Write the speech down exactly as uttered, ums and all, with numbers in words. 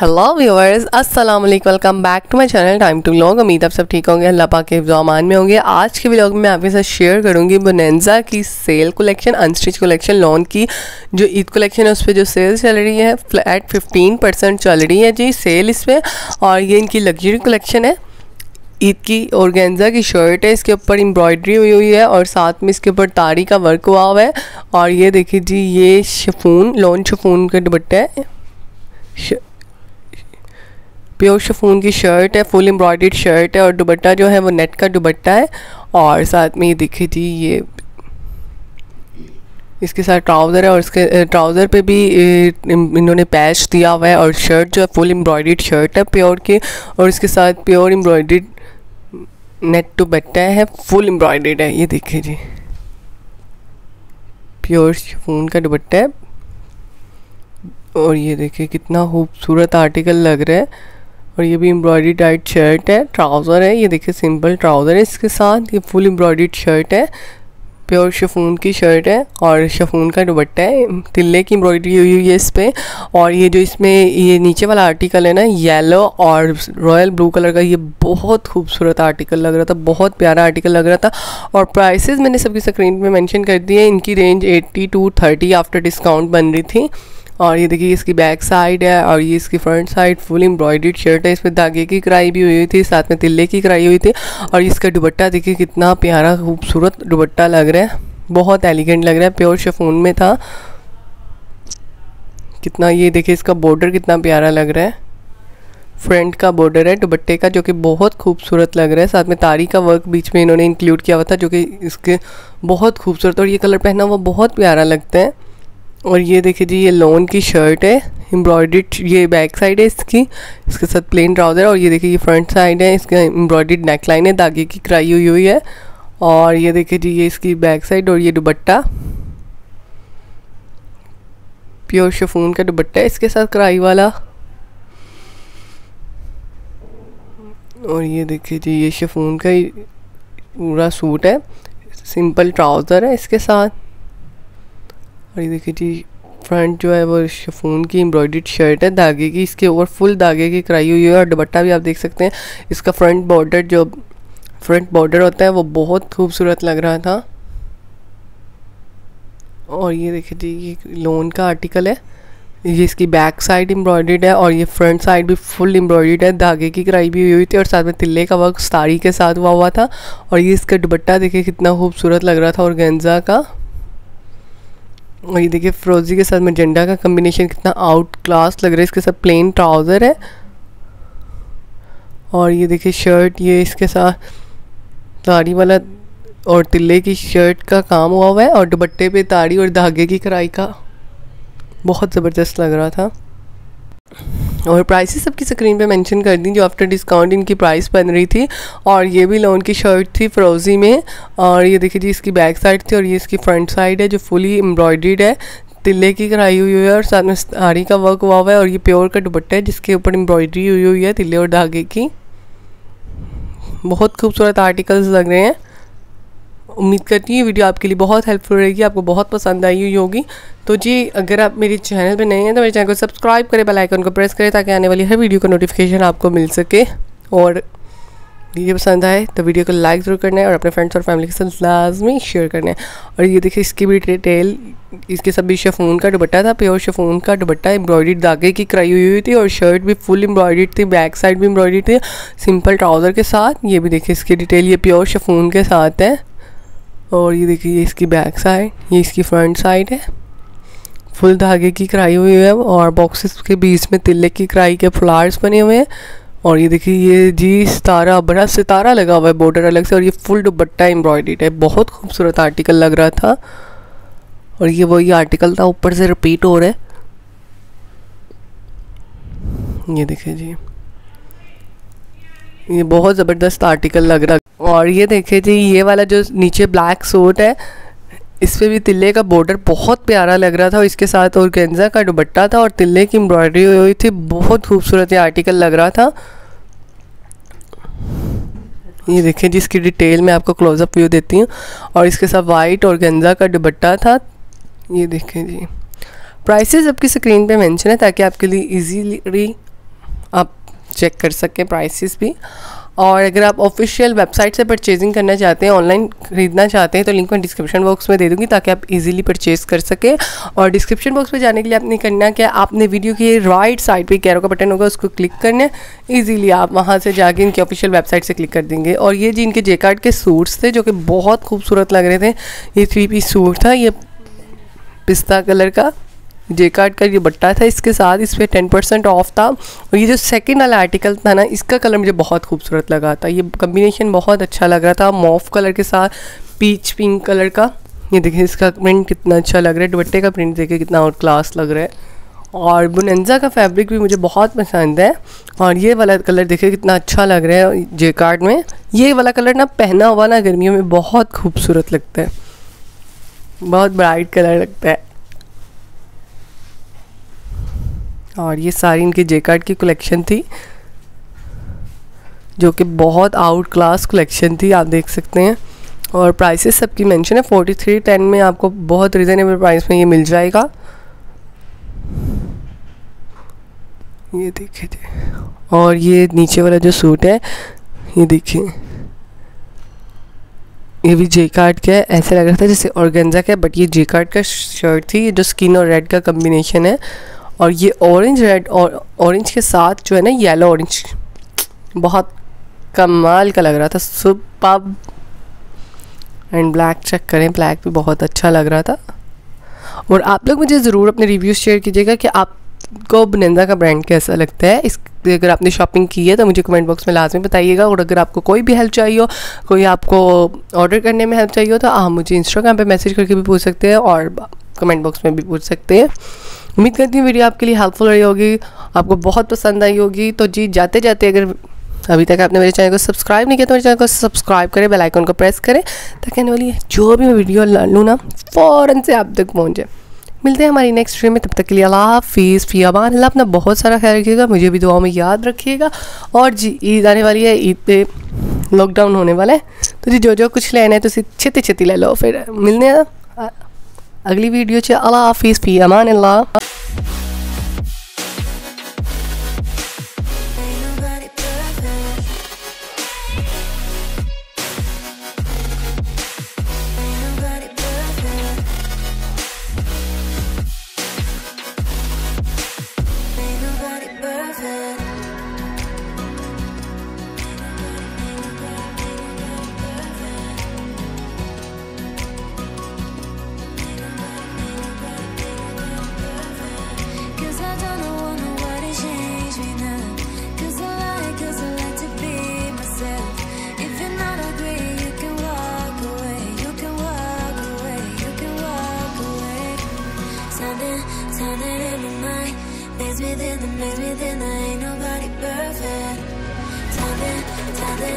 Hello viewers, अस्सलाम वालेकुम, welcome back to my channel time to vlog. उम्मीद आप सब ठीक होंगे, अल्लाह पाक के हिफ्ज़ अमान में होंगे। आज के व्लॉग में मैं आपके साथ शेयर करूंगी बोनांजा की sale collection, unstitch collection, lawn की जो ईद कलेक्शन है उस पर जो सेल चल रही है, फ्लैट फिफ्टीन परसेंट चल रही है जी सेल इस पर। और ये इनकी लग्जरी कलेक्शन है, ईद की ऑर्गेन्जा की शर्ट है, इसके ऊपर एम्ब्रॉयडरी हुई हुई है और साथ में इसके ऊपर तारी का वर्क हुआ हुआ है। और ये देखिए जी, ये शिफून लॉन शिफून का दुपट्टा है, प्योर शिफॉन की शर्ट है, फुल एम्ब्रॉयडर्ड शर्ट है और दुपट्टा जो है वो नेट का दुपट्टा है। और साथ में ये देखिए जी, ये इसके साथ ट्राउज़र है और इसके ट्राउज़र पे भी इन्होंने पैच दिया हुआ है। और शर्ट जो है फुल एम्ब्रॉयडर्ड शर्ट है प्योर की, और इसके साथ प्योर एम्ब्रॉयडर्ड नेट दुपट्टा है, फुल एम्ब्रॉयडर्ड है। ये देखिए जी, प्योर शिफॉन का दुपट्टा है। और ये देखिए कितना खूबसूरत आर्टिकल लग रहा है। और ये भी एम्ब्रॉयडरी टाइट शर्ट है, ट्राउज़र है, ये देखिए सिंपल ट्राउज़र है, इसके साथ ये फुल एम्ब्रॉयडरी शर्ट है, प्योर शिफॉन की शर्ट है और शिफॉन का दुपट्टा है, तिल्ले की एम्ब्रॉयडरी हुई हुई है इस पर। और ये जो इसमें ये नीचे वाला आर्टिकल है ना, येलो और रॉयल ब्लू कलर का, ये बहुत खूबसूरत आर्टिकल लग रहा था, बहुत प्यारा आर्टिकल लग रहा था। और प्राइसेस मैंने सबकी स्क्रीन पर मैंशन कर दी है, इनकी range eighty to thirty after discount बन रही थी। और ये देखिए इसकी बैक साइड है और ये इसकी front side, full embroidered shirt है, इस पर धागे की कढ़ाई भी हुई हुई थी, साथ में तिल्ले की कढ़ाई हुई थी। और इसका दुपट्टा देखिए कितना प्यारा खूबसूरत दुपट्टा लग रहा है, बहुत एलिगेंट लग रहा है, प्योर शिफॉन में था। कितना ये देखिए इसका बॉर्डर कितना प्यारा लग रहा है, फ्रंट का बॉर्डर है दुपट्टे का जो कि बहुत खूबसूरत लग रहा है, साथ में तारी का वर्क बीच में इन्होंने इंक्लूड किया हुआ था जो कि इसके बहुत खूबसूरत, और ये कलर पहना हुआ बहुत प्यारा लगता है। और ये देखिए जी, ये लॉन की शर्ट है, एम्ब्रॉयडर्ड ये बैक साइड है इसकी, इसके साथ प्लेन ट्राउज़र। और ये देखिए ये फ्रंट साइड है, इसका एम्ब्रॉयडर्ड नेकलाइन है, धागे की कढ़ाई हुई हुई है। और ये देखिए जी, ये इसकी बैक साइड और ये दुपट्टा प्योर शिफॉन का दुपट्टा है, इसके साथ कढ़ाई वाला। और ये देखिए जी, ये शिफॉन का पूरा सूट है, सिंपल ट्राउज़र है इसके साथ। और ये देखिए जी, फ्रंट जो है वो शिफॉन की एम्ब्रॉयडर्ड शर्ट है, धागे की, इसके ऊपर फुल धागे की कढ़ाई हुई है। और दुपट्टा भी आप देख सकते हैं, इसका फ्रंट बॉर्डर जो फ्रंट बॉर्डर होता है वो बहुत खूबसूरत लग रहा था। और ये देखिए जी, ये लॉन का आर्टिकल है, ये इसकी बैक साइड एम्ब्रॉयडर्ड है और ये फ्रंट साइड भी फुल एम्ब्रॉयडर्ड है, धागे की कढ़ाई भी हुई हुई थी और साथ में तिल्ले का वर्क साड़ी के साथ हुआ हुआ था। और ये इसका दुपट्टा देखिए कितना खूबसूरत लग रहा था, ऑर्गेन्जा का। और ये देखिए फ्रोजी के साथ मजेंडा का कम्बिनेशन कितना आउट क्लास लग रहा है, इसके साथ प्लेन ट्राउज़र है। और ये देखिए शर्ट, ये इसके साथ ताड़ी वाला और तिल्ले की शर्ट का काम हुआ हुआ है और दुपट्टे पे ताड़ी और धागे की कढ़ाई का, बहुत ज़बरदस्त लग रहा था। और प्राइसेस सबकी स्क्रीन पे मेंशन कर दी जो आफ्टर डिस्काउंट इनकी प्राइस बन रही थी। और ये भी लॉन की शर्ट थी फ्रोजी में, और ये देखिए जी इसकी बैक साइड थी और ये इसकी फ्रंट साइड है जो फुली एम्ब्रॉयडर्ड है, तिल्ले की कढ़ाई हुई है और साथ में साड़ी का वर्क हुआ हुआ है। और ये प्योर का दुपट्टा है जिसके ऊपर एम्ब्रॉयडरी हुई हुई है तिल्ले और धागे की, बहुत खूबसूरत आर्टिकल्स लग रहे हैं। उम्मीद करती हूँ वीडियो आपके लिए बहुत हेल्पफुल रहेगी, आपको बहुत पसंद आई हुई होगी। तो जी, अगर आप मेरे चैनल पे नए हैं तो मेरे चैनल को सब्सक्राइब करें, बेल आइकन को प्रेस करें ताकि आने वाली हर वीडियो का नोटिफिकेशन आपको मिल सके। और वीडियो पसंद आए तो वीडियो को लाइक ज़रूर करना है और अपने फ्रेंड्स और फैमिली के साथ लाजमी शेयर करना है। और ये देखिए इसकी भी डिटेल, इसके सब भी शिफॉन का दुपट्टा था, प्योर शिफॉन का दुपट्टा, एम्ब्रॉयडर्ड धागे की कढ़ाई हुई हुई थी और शर्ट भी फुल एम्ब्रॉयडर्ड थी, बैक साइड भी एम्ब्रॉयडर्ड थी, सिंपल ट्राउज़र के साथ। ये भी देखिए इसकी डिटेल, ये प्योर शिफॉन के साथ है। और ये देखिए इसकी बैक साइड, ये इसकी फ्रंट साइड है, फुल धागे की कढ़ाई हुई है और बॉक्सेस के बीच में तिल्ले की कढ़ाई के फ्लावर्स बने हुए हैं। और ये देखिए ये जी सितारा, बड़ा सितारा लगा हुआ है बॉर्डर अलग से, और ये फुल दुपट्टा एम्ब्रॉयडर्ड है, बहुत खूबसूरत आर्टिकल लग रहा था। और ये वही आर्टिकल था, ऊपर से रिपीट हो रहा है। ये देखिए जी, ये बहुत ज़बरदस्त आर्टिकल लग रहा। और ये देखिए जी, ये वाला जो नीचे ब्लैक सूट है, इस पर भी तिल्ले का बॉर्डर बहुत प्यारा लग रहा था और इसके साथ ऑर्गेन्जा का दुपट्टा था और तिल्ले की एम्ब्रॉयडरी हुई थी, बहुत खूबसूरत ये आर्टिकल लग रहा था। ये देखिए जी, इसकी डिटेल में आपको क्लोजअप व्यू देती हूँ। और इसके साथ वाइट ऑर्गेन्जा का दुपट्टा था। ये देखिए जी, प्राइसेस आपकी स्क्रीन पर मैंशन है ताकि आपके लिए ईजीली आप चेक कर सकते हैं प्राइसेस भी। और अगर आप ऑफिशियल वेबसाइट से परचेजिंग करना चाहते हैं, ऑनलाइन खरीदना चाहते हैं, तो लिंक मैं डिस्क्रिप्शन बॉक्स में दे दूँगी ताकि आप इजीली परचेज कर सकें। और डिस्क्रिप्शन बॉक्स में जाने के लिए आपने करना क्या, आपने वीडियो के राइट साइड पे कैरो का बटन होगा, उसको क्लिक करना है। ईजिली आप वहाँ से जाके इनकी ऑफिशियल वेबसाइट से क्लिक कर देंगे। और ये जी इनके जे कार्ड के सूट्स थे जो कि बहुत खूबसूरत लग रहे थे। ये थ्री पीस सूट था, ये पिस्ता कलर का जे कार्ड का ये बट्टा था, इसके साथ इस पर टेन परसेंट ऑफ था। और ये जो सेकंड वाला आर्टिकल था ना, इसका कलर मुझे बहुत खूबसूरत लगा था। ये कम्बिनेशन बहुत अच्छा लग रहा था, मॉफ कलर के साथ पीच पिंक कलर का। ये देखिए इसका प्रिंट कितना अच्छा लग रहा है, दुपट्टे का प्रिंट देखिए कितना और क्लास लग रहा है। और बोनांजा का फैब्रिक भी मुझे बहुत पसंद है। और ये वाला कलर देखिए कितना अच्छा लग रहा है जे कार्ड में। ये वाला कलर ना पहना हुआ ना गर्मियों में बहुत खूबसूरत लगता है, बहुत ब्राइट कलर लगता है। और ये सारी इनके जे कार्ड की कलेक्शन थी जो कि बहुत आउट क्लास कलेक्शन थी, आप देख सकते हैं। और प्राइसेस सबकी मेंशन है, फोर्टी थ्री टेन में आपको बहुत रिजनेबल प्राइस में ये मिल जाएगा। ये देखिए जी। और ये नीचे वाला जो सूट है ये देखिए, ये भी जे कार्ड का है। ऐसे लग रहा था जैसे ऑर्गेन्जा का, बट ये जे कार्ड का शर्ट थी। ये जो स्किन और रेड का कम्बिनेशन है, और ये ऑरेंज रेड और ऑरेंज के साथ जो है ना येलो ऑरेंज, बहुत कमाल का लग रहा था। सुपर्ब। एंड ब्लैक चेक करें, ब्लैक भी बहुत अच्छा लग रहा था। और आप लोग मुझे ज़रूर अपने रिव्यूज़ शेयर कीजिएगा कि आपको बोनांजा का ब्रांड कैसा लगता है। इस अगर आपने शॉपिंग की है तो मुझे कमेंट बॉक्स में लाजमी बताइएगा। और अगर आपको कोई भी हेल्प चाहिए हो, कोई आपको ऑर्डर करने में हेल्प चाहिए हो, तो आप मुझे इंस्टाग्राम पर मैसेज करके भी पूछ सकते हैं और कमेंट बॉक्स में भी पूछ सकते हैं। उम्मीद करती हूँ वीडियो आपके लिए हेल्पफुल रही होगी, आपको बहुत पसंद आई होगी। तो जी जाते जाते अगर अभी तक आपने मेरे चैनल को सब्सक्राइब नहीं किया तो मेरे चैनल को सब्सक्राइब करें, बेल आइकन को प्रेस करें ताकि आने वाली जो भी मैं वीडियो लूँ ना फ़ौरन से आप तक पहुँच जाए। मिलते हैं हमारी नेक्स्ट वीडियो में, तब तक के लिए अल्लाह हाफिज़, फ़ी अमान अल्लाह। अपना बहुत सारा ख्याल रखिएगा, मुझे भी दुआ में याद रखिएगा। और जी ईद आने वाली है, ईद पे लॉकडाउन होने वाला है, तो जी जो जो कुछ लेना है तो उसे छिती छिती ले लो। फिर मिलने अगली वीडियो च। अल्लाह हाफिज़, फ़ी अमान अल्लाह। Within the mess, within the ain't nobody perfect. Time in, time in.